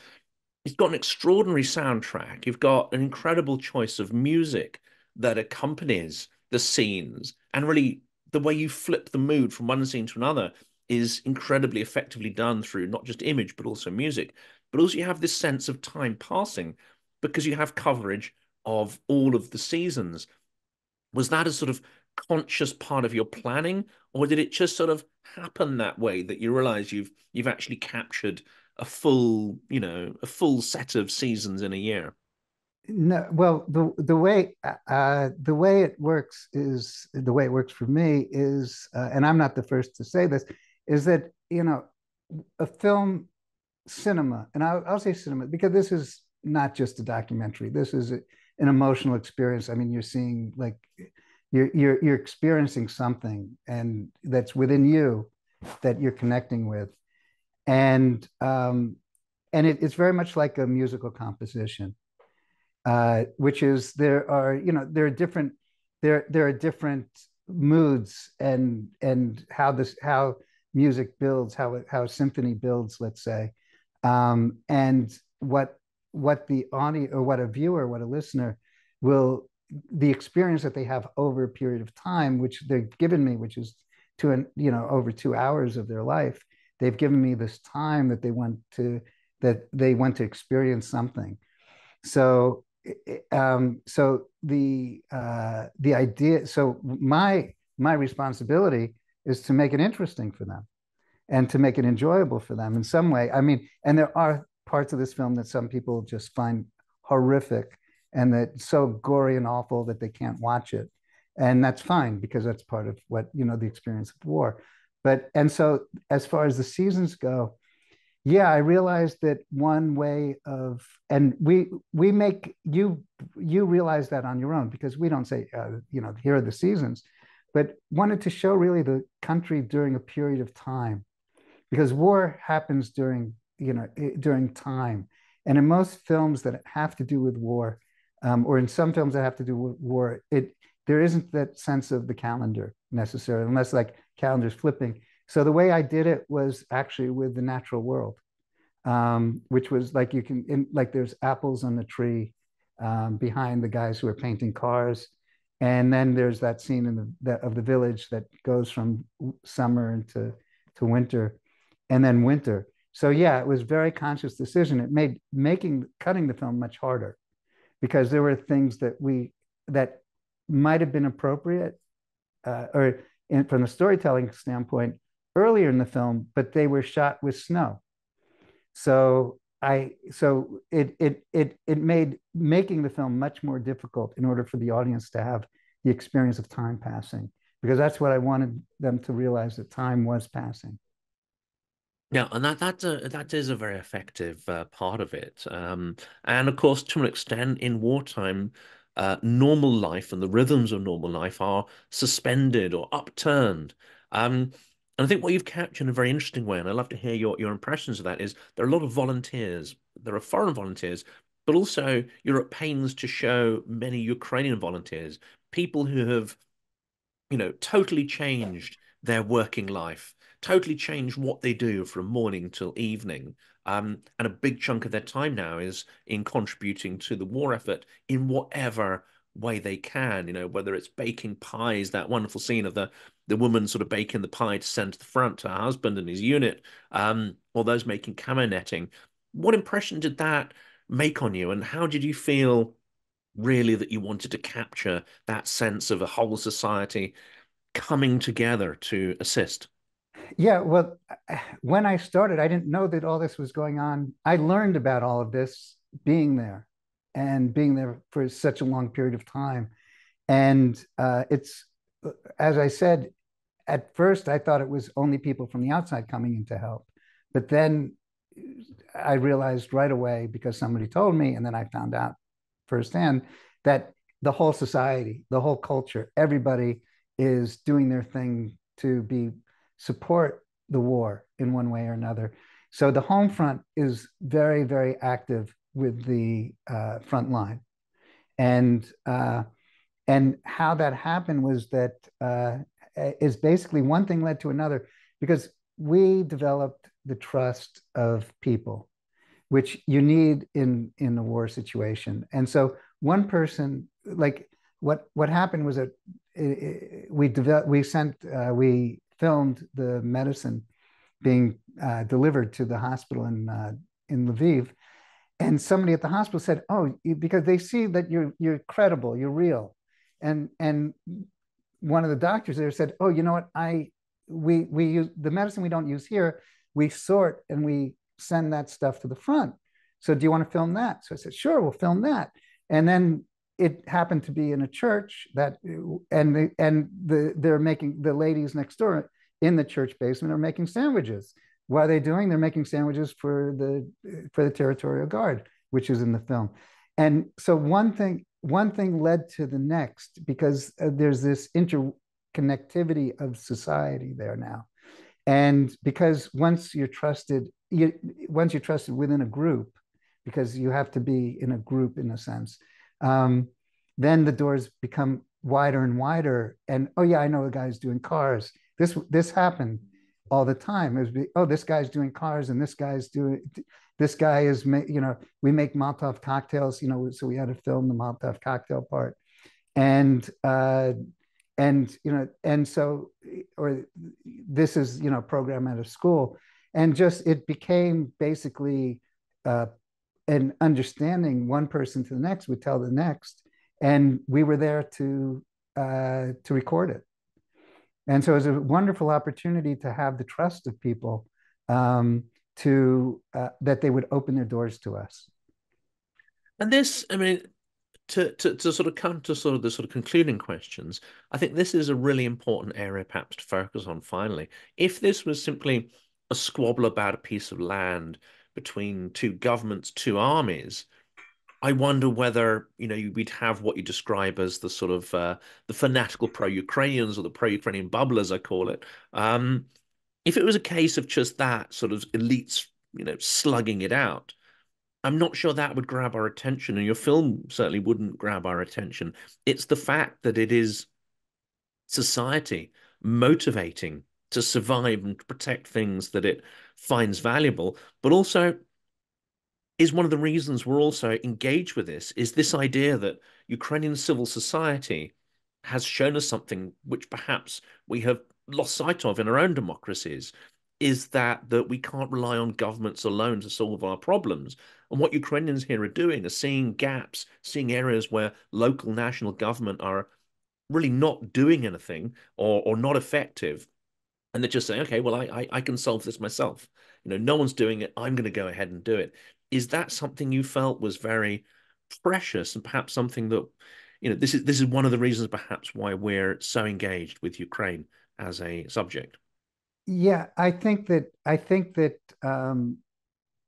it's got an extraordinary soundtrack. You've got an incredible choice of music that accompanies the scenes, and really the way you flip the mood from one scene to another is incredibly effectively done through not just image, but also music. But also you have this sense of time passing because you have coverage of all of the seasons. Was that a sort of conscious part of your planning, or did it just sort of happen that way that you realize you've you've actually captured a full, you know, a full set of seasons in a year? No, well, the the way uh, the way it works is the way it works for me is, uh, and I'm not the first to say this, is that, you know, a film, cinema, and I'll, I'll say cinema because this is not just a documentary. This is a, an emotional experience. I mean, you're seeing like you're you're you're experiencing something, and that's within you that you're connecting with, and um, and it, it's very much like a musical composition. Uh, which is there are you know there are different there there are different moods and and how this how music builds, how how symphony builds, let's say, um, and what what the audience or what a viewer, what a listener will, the experience that they have over a period of time, which they've given me, which is to an, you know over two hours of their life, they've given me this time that they want to that they want to experience something. So. Um, so the uh, the idea, so my my responsibility is to make it interesting for them, and to make it enjoyable for them in some way. I mean, and there are parts of this film that some people just find horrific, and that so gory and awful that they can't watch it, and that's fine because that's part of what you know the experience of war. But and so as far as the seasons go. Yeah, I realized that one way of, and we we make you you realize that on your own because we don't say uh, you know here are the seasons, but wanted to show really the country during a period of time, because war happens during you know during time, and in most films that have to do with war, um, or in some films that have to do with war, it there isn't that sense of the calendar necessarily, unless like calendars flipping. So the way I did it was actually with the natural world, um, which was like you can, in, like there's apples on the tree um, behind the guys who are painting cars. And then there's that scene in the, the, of the village that goes from summer into to winter and then winter. So yeah, it was a very conscious decision. It made making, cutting the film much harder because there were things that we, that might've been appropriate uh, or in, from the storytelling standpoint, earlier in the film, but they were shot with snow. So I, so it, it, it, it made making the film much more difficult in order for the audience to have the experience of time passing, because that's what I wanted them to realize, that time was passing. Yeah, and that that's a, that is a very effective uh, part of it. Um, and of course, to an extent in wartime, uh, normal life and the rhythms of normal life are suspended or upturned. Um, And I think what you've captured in a very interesting way, and I'd love to hear your, your impressions of that, is there are a lot of volunteers. There are foreign volunteers, but also you're at pains to show many Ukrainian volunteers, people who have, you know, totally changed their working life, totally changed what they do from morning till evening. Um, and a big chunk of their time now is in contributing to the war effort in whatever way they can, you know, whether it's baking pies, that wonderful scene of the the woman sort of baking the pie to send to the front to her husband and his unit, um, or those making camo netting. What impression did that make on you? And how did you feel really that you wanted to capture that sense of a whole society coming together to assist? Yeah, well, when I started, I didn't know that all this was going on. I learned about all of this being there and being there for such a long period of time. And uh, it's, as I said, at first, I thought it was only people from the outside coming in to help. But then I realized right away, because somebody told me, and then I found out firsthand, that the whole society, the whole culture, everybody is doing their thing to be support the war in one way or another. So the home front is very, very active with the uh, front line. And uh, And how that happened was that uh, is basically one thing led to another, because we developed the trust of people, which you need in in the war situation. And so one person, like what what happened was that it, it, we developed, we sent, uh, we filmed the medicine being uh, delivered to the hospital in uh, in Lviv, and somebody at the hospital said, "Oh, because they see that you're you're credible, you're real." And and one of the doctors there said, oh, you know what, I we we use the medicine we don't use here, we sort and we send that stuff to the front. So do you want to film that? So I said, sure, we'll film that. And then it happened to be in a church that, and the, and the, they're making, the ladies next door in the church basement are making sandwiches. What are they doing? They're making sandwiches for the, for the Territorial Guard, which is in the film. And so one thing, one thing led to the next, because there's this interconnectivity of society there now. And because once you're trusted, you, once you're trusted within a group, because you have to be in a group in a sense, um, then the doors become wider and wider. And, oh yeah, I know a guy's doing cars. This, this happened all the time. It was, be, oh, this guy's doing cars, and this guy's doing, this guy is, you know, we make Molotov cocktails, you know, so we had to film the Molotov cocktail part. And, uh, and, you know, and so, or this is, you know, program out of school. And just, it became basically uh, an understanding. One person to the next would tell the next, and we were there to, uh, to record it. And so it was a wonderful opportunity to have the trust of people um, to, uh, that they would open their doors to us. And this, I mean, To, to to sort of come to sort of the sort of concluding questions, I think this is a really important area perhaps to focus on finally. If this was simply a squabble about a piece of land between two governments, two armies, I wonder whether, you know, we'd have what you describe as the sort of uh, the fanatical pro-Ukrainians, or the pro-Ukrainian bubble, as I call it. Um, if it was a case of just that sort of elites, you know, slugging it out, I'm not sure that would grab our attention, and your film certainly wouldn't grab our attention. It's the fact that it is society motivating to survive and to protect things that it finds valuable, but also is one of the reasons we're also engaged with this, is this idea that Ukrainian civil society has shown us something which perhaps we have lost sight of in our own democracies, is that that we can't rely on governments alone to solve our problems. And what Ukrainians here are doing is seeing gaps, seeing areas where local national government are really not doing anything, or, or not effective. And they're just saying, okay, well, I, I, I can solve this myself. You know, no one's doing it. I'm going to go ahead and do it. Is that something you felt was very precious, and perhaps something that, you know, this is, this is one of the reasons perhaps why we're so engaged with Ukraine as a subject? Yeah, I think that, I think that, um,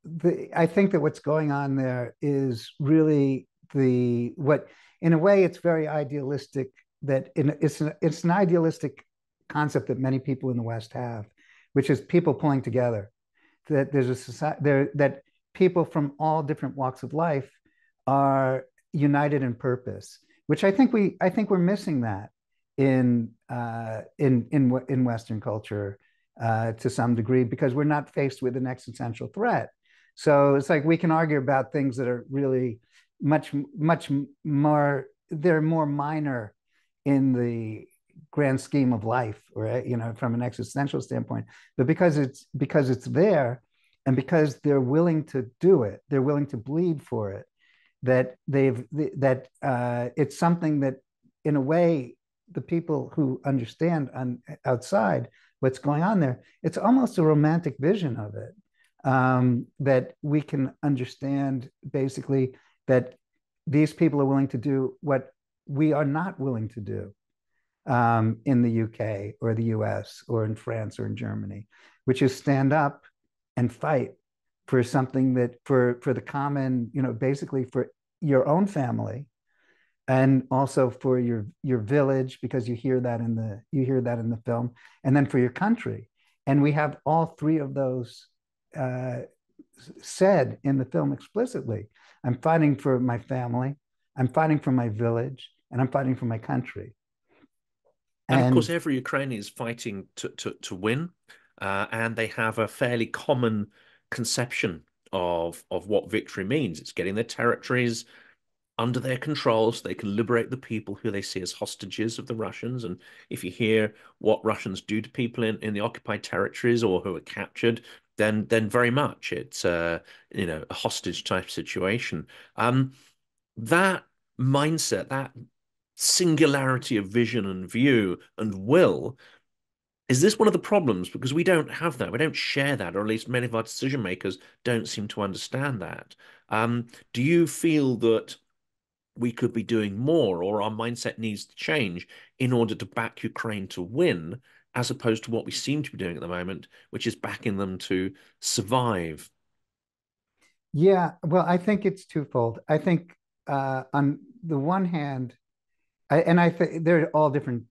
the, I think that what's going on there is really the, what, in a way, it's very idealistic, that in, it's, an, it's an idealistic concept that many people in the West have, which is people pulling together, that there's a society there, that people from all different walks of life are united in purpose, which I think we, I think we're missing that in, uh, in, in, in Western culture, uh, to some degree, because we're not faced with an existential threat. So it's like we can argue about things that are really much, much more, they're more minor in the grand scheme of life, right? You know, from an existential standpoint. But because it's, because it's there, and because they're willing to do it, they're willing to bleed for it, that they've, that uh, it's something that, in a way, the people who understand on, outside what's going on there, it's almost a romantic vision of it. Um, that we can understand, basically, that these people are willing to do what we are not willing to do um, in the U K or the U S or in France or in Germany, which is stand up and fight for something that, for, for the common, you know, basically for your own family, and also for your, your village, because you hear that in the, you hear that in the film, and then for your country. And we have all three of those Uh, said in the film explicitly. I'm fighting for my family, I'm fighting for my village, and I'm fighting for my country. And, and of course, every Ukrainian is fighting to, to, to win, uh, and they have a fairly common conception of, of what victory means. It's getting their territories under their control so they can liberate the people who they see as hostages of the Russians. And if you hear what Russians do to people in, in the occupied territories, or who are captured, then then very much it's uh, you know, a hostage type situation. Um, that mindset, that singularity of vision and view and will. Is this one of the problems? Because we don't have that. We don't share that, or at least many of our decision makers don't seem to understand that. Um, do you feel that we could be doing more, or our mindset needs to change in order to back Ukraine to win, as opposed to what we seem to be doing at the moment, which is backing them to survive? Yeah, well, I think it's twofold. I think uh, on the one hand, I, and I think there are all different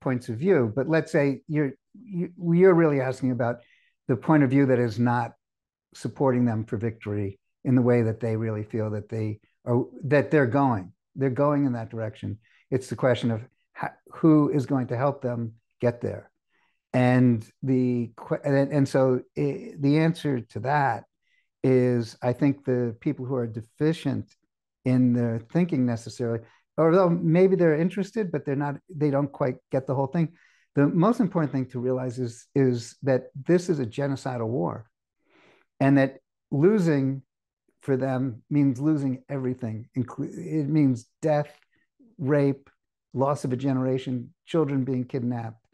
points of view, but let's say you're, you, you're really asking about the point of view that is not supporting them for victory in the way that they really feel that they are, that they're going, they're going in that direction. It's the question of how, who is going to help them get there. And the and, and so it, the answer to that is, I think the people who are deficient in their thinking necessarily, although maybe they're interested, but they're not, they don't quite get the whole thing. The most important thing to realize is, is that this is a genocidal war, and that losing for them means losing everything. It means death, rape, loss of a generation, children being kidnapped.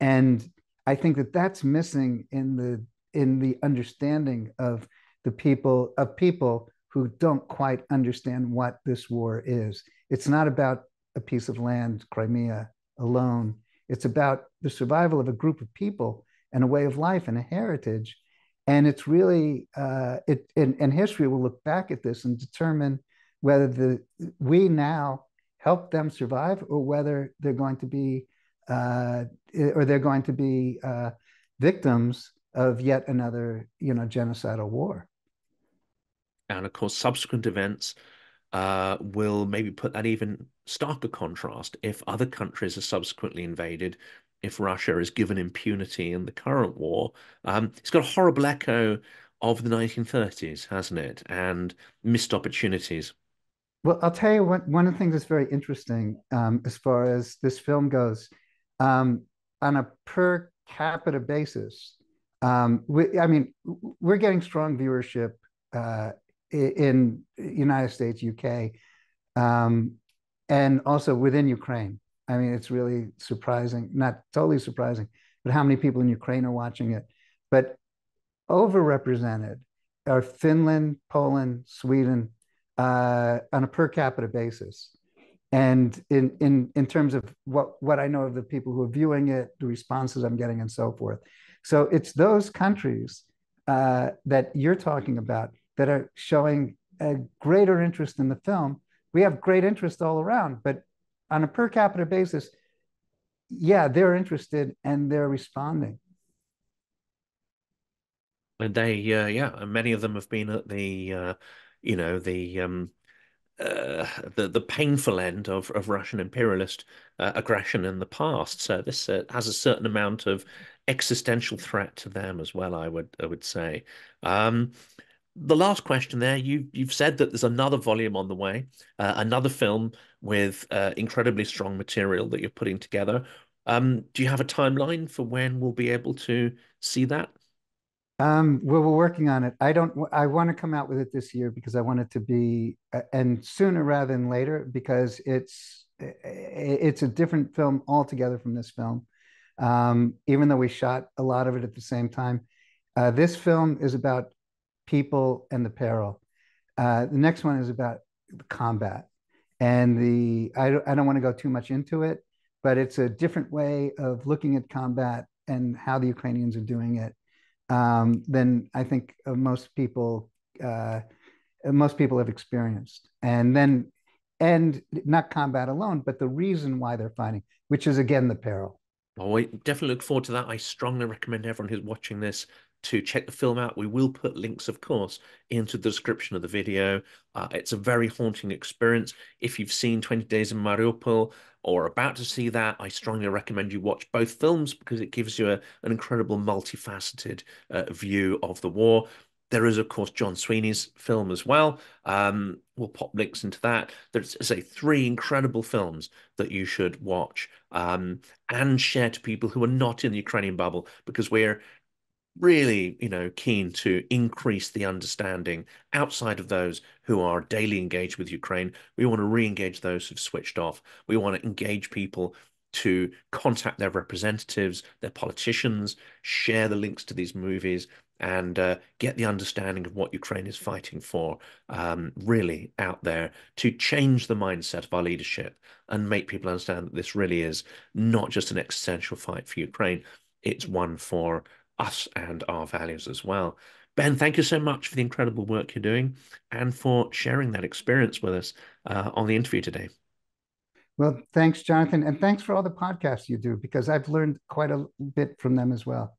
And I think that that's missing in the in the understanding of the people of people who don't quite understand what this war is. It's not about a piece of land, Crimea, alone. It's about the survival of a group of people and a way of life and a heritage. And it's really uh, it. And, and history will look back at this and determine whether the we now help them survive, or whether they're going to be. Uh, or they're going to be uh, victims of yet another, you know, genocidal war. And of course, subsequent events uh, will maybe put that even starker contrast if other countries are subsequently invaded, if Russia is given impunity in the current war. Um, it's got a horrible echo of the nineteen thirties, hasn't it? And missed opportunities. Well, I'll tell you what, one of the things that's very interesting um, as far as this film goes, Um, on a per capita basis, um, we, I mean, we're getting strong viewership uh, in United States, U K, um, and also within Ukraine. I mean, it's really surprising, not totally surprising, but how many people in Ukraine are watching it. But overrepresented are Finland, Poland, Sweden, uh, on a per capita basis. And in, in, in terms of what, what I know of the people who are viewing it, the responses I'm getting, and so forth. So it's those countries uh, that you're talking about that are showing a greater interest in the film. We have great interest all around, but on a per capita basis, yeah, they're interested and they're responding. And they, uh, yeah, many of them have been at the, uh, you know, the... Um... Uh, the the painful end of of Russian imperialist uh, aggression in the past. So this uh, has a certain amount of existential threat to them as well, I would I would say. Um, the last question there, you you've said that there's another volume on the way, uh, another film with uh, incredibly strong material that you're putting together. Um, do you have a timeline for when we'll be able to see that? Um, well, we're working on it. I don't, I want to come out with it this year because I want it to be, and sooner rather than later, because it's, it's a different film altogether from this film. Um, even though we shot a lot of it at the same time, uh, this film is about people and the peril. Uh, the next one is about combat and the, I don't, I don't want to go too much into it, but it's a different way of looking at combat and how the Ukrainians are doing it. Um, than I think uh, most people uh, most people have experienced, and then and not combat alone, but the reason why they're fighting, which is again the peril. Well, I definitely look forward to that. I strongly recommend everyone who's watching this to check the film out. We will put links, of course, into the description of the video. Uh, it's a very haunting experience. If you've seen twenty days in Mariupol or about to see that, I strongly recommend you watch both films because it gives you a, an incredible multifaceted uh, view of the war. There is, of course, John Sweeney's film as well. Um, we'll pop links into that. There's, say, three incredible films that you should watch um, and share to people who are not in the Ukrainian bubble, because we're really, you know, keen to increase the understanding outside of those who are daily engaged with Ukraine. We want to re-engage those who've switched off. We want to engage people to contact their representatives, their politicians, share the links to these movies, and uh, get the understanding of what Ukraine is fighting for, um, really out there, to change the mindset of our leadership and make people understand that this really is not just an existential fight for Ukraine, it's one for us and our values as well. Ben, thank you so much for the incredible work you're doing and for sharing that experience with us uh, on the interview today. Well, thanks, Jonathan, and thanks for all the podcasts you do, because I've learned quite a bit from them as well.